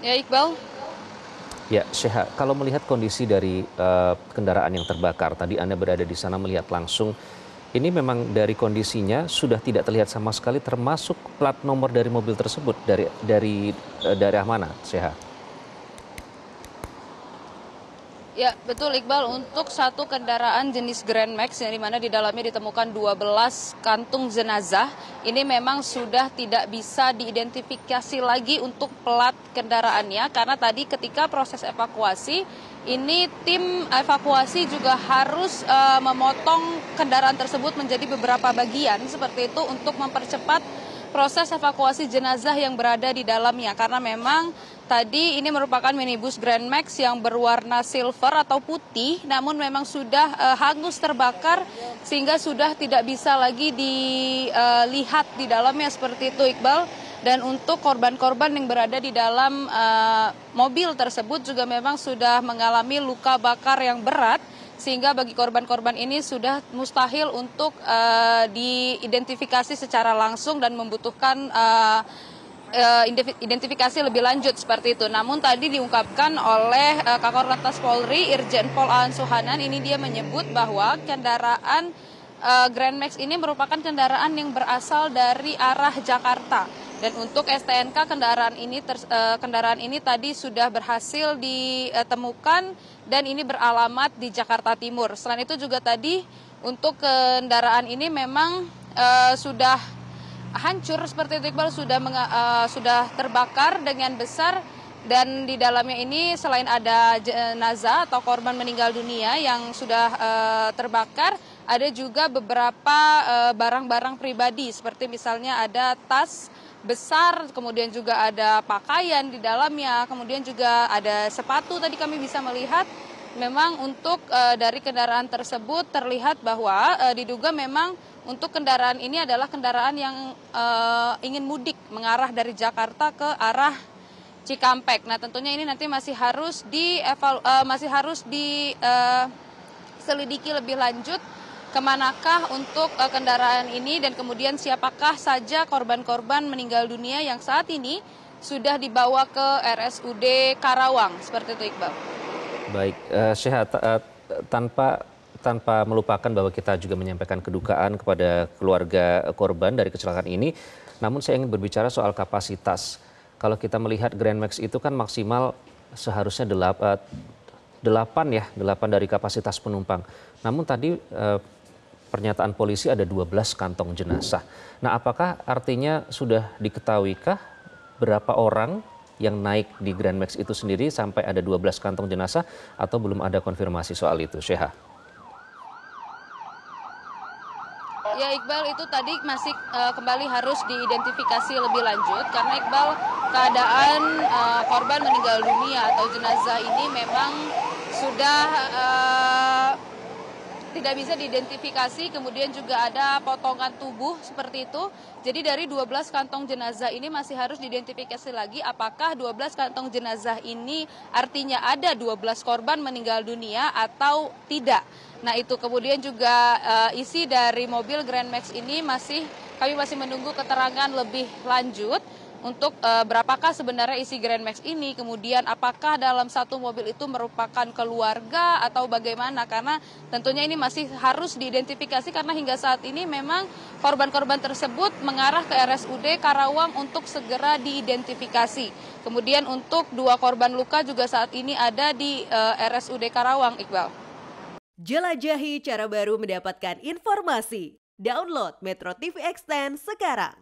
Ya, Iqbal. Ya, Sheha, kalau melihat kondisi dari kendaraan yang terbakar, tadi Anda berada di sana melihat langsung, ini memang dari kondisinya sudah tidak terlihat sama sekali, termasuk plat nomor dari mobil tersebut, dari daerah mana, Sheha? Ya, betul Iqbal, untuk satu kendaraan jenis Grand Max, yang dimana di dalamnya ditemukan 12 kantung jenazah, ini memang sudah tidak bisa diidentifikasi lagi untuk plat kendaraannya, karena tadi ketika proses evakuasi, ini tim evakuasi juga harus memotong kendaraan tersebut menjadi beberapa bagian seperti itu untuk mempercepat proses evakuasi jenazah yang berada di dalamnya. Karena memang tadi ini merupakan minibus Grand Max yang berwarna silver atau putih, namun memang sudah hangus terbakar sehingga sudah tidak bisa lagi dilihat di dalamnya seperti itu, Iqbal. Dan untuk korban-korban yang berada di dalam mobil tersebut juga memang sudah mengalami luka bakar yang berat, sehingga bagi korban-korban ini sudah mustahil untuk diidentifikasi secara langsung dan membutuhkan identifikasi lebih lanjut seperti itu. Namun tadi diungkapkan oleh Kakor Lantas Polri, Irjen Pol Aan Suhanan, ini dia menyebut bahwa kendaraan Grand Max ini merupakan kendaraan yang berasal dari arah Jakarta. Dan untuk STNK kendaraan ini tadi sudah berhasil ditemukan dan ini beralamat di Jakarta Timur. Selain itu juga tadi untuk kendaraan ini memang sudah hancur seperti itu, Iqbal, sudah terbakar dengan besar, dan di dalamnya ini selain ada jenazah atau korban meninggal dunia yang sudah terbakar, ada juga beberapa barang-barang pribadi seperti misalnya ada tas besar, kemudian juga ada pakaian di dalamnya, kemudian juga ada sepatu. Tadi kami bisa melihat memang untuk dari kendaraan tersebut terlihat bahwa diduga memang untuk kendaraan ini adalah kendaraan yang ingin mudik mengarah dari Jakarta ke arah Cikampek. Nah, tentunya ini nanti masih harus diselidiki lebih lanjut kemanakah untuk kendaraan ini, dan kemudian siapakah saja korban-korban meninggal dunia yang saat ini sudah dibawa ke RSUD Karawang. Seperti itu, Iqbal. Baik, Sheha, tanpa melupakan bahwa kita juga menyampaikan kedukaan kepada keluarga korban dari kecelakaan ini, namun saya ingin berbicara soal kapasitas. Kalau kita melihat Grand Max itu kan maksimal seharusnya 8 dari kapasitas penumpang. Namun tadi pernyataan polisi ada 12 kantong jenazah. Nah, apakah artinya sudah diketahuikah berapa orang yang naik di Grand Max itu sendiri sampai ada 12 kantong jenazah, atau belum ada konfirmasi soal itu, Sheha? Ya, Iqbal, itu tadi masih kembali harus diidentifikasi lebih lanjut, karena Iqbal, keadaan korban meninggal dunia atau jenazah ini memang sudah tidak bisa diidentifikasi, kemudian juga ada potongan tubuh seperti itu. Jadi dari 12 kantong jenazah ini masih harus diidentifikasi lagi apakah 12 kantong jenazah ini artinya ada 12 korban meninggal dunia atau tidak. Nah, itu kemudian juga isi dari mobil Grand Max ini kami masih menunggu keterangan lebih lanjut untuk berapakah sebenarnya isi Grand Max ini, kemudian apakah dalam satu mobil itu merupakan keluarga atau bagaimana, karena tentunya ini masih harus diidentifikasi, karena hingga saat ini memang korban-korban tersebut mengarah ke RSUD Karawang untuk segera diidentifikasi. Kemudian untuk dua korban luka juga saat ini ada di RSUD Karawang, Iqbal. Jelajahi cara baru mendapatkan informasi. Download Metro TV Extend sekarang.